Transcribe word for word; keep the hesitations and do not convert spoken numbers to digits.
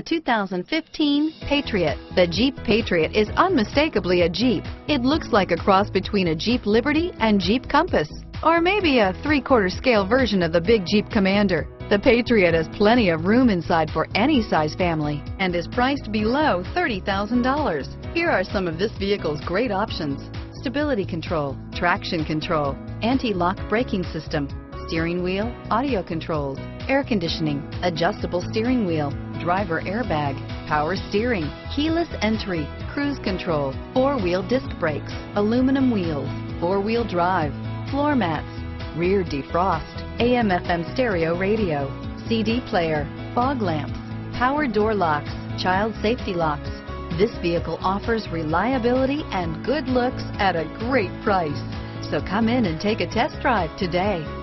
The two thousand fifteen Patriot. The Jeep Patriot is unmistakably a Jeep. It looks like a cross between a Jeep Liberty and Jeep Compass, or maybe a three-quarter scale version of the big Jeep Commander. The Patriot has plenty of room inside for any size family and is priced below thirty thousand dollars. Here are some of this vehicle's great options: stability control, traction control, anti-lock braking system, steering wheel audio controls, air conditioning, adjustable steering wheel, driver airbag, power steering, keyless entry, cruise control, four-wheel disc brakes, aluminum wheels, four-wheel drive, floor mats, rear defrost, A M F M stereo radio, C D player, fog lamps, power door locks, child safety locks. This vehicle offers reliability and good looks at a great price. So come in and take a test drive today.